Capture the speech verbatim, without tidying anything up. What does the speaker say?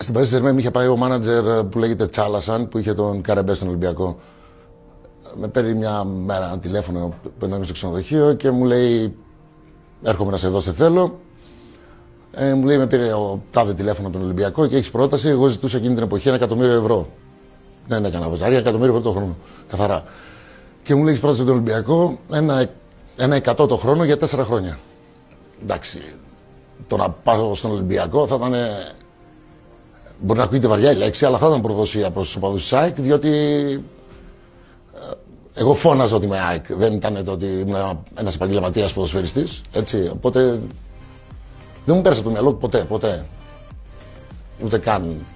Στην Παρίσι Σερμέν είχε πάει ο μάνατζερ που λέγεται Τσάλασαν, που είχε τον Καρεμπέ στον Ολυμπιακό. Με παίρνει μια μέρα ένα τηλέφωνο που ενώ είμαι στο ξενοδοχείο και μου λέει: έρχομαι να σε δω, σε θέλω. Ε, μου λέει: με πήρε ο Τάδε τηλέφωνο από τον Ολυμπιακό και έχει πρόταση. Εγώ ζητούσα εκείνη την εποχή ένα εκατομμύριο ευρώ. Δεν έκανα βοζάρι, ένα εκατομμύριο ευρώ το χρόνο. Καθαρά. Και μου λέει: έχει πρόταση από τον Ολυμπιακό ένα, ένα εκατό το χρόνο για τέσσερα χρόνια. Εντάξει, το να πάω στον Ολυμπιακό θα ήταν. Μπορεί να ακούγεται βαριά η λέξη, αλλά θα ήταν προδοσία προς τους οπαδούς της ΑΕΚ, διότι εγώ φώναζα ότι είμαι ΑΕΚ. Δεν ήταν το ότι ήμουν ένας επαγγελματίας ποδοσφαιριστής, έτσι. Οπότε δεν μου πέρασε από το μυαλό ποτέ, ποτέ. Ούτε καν.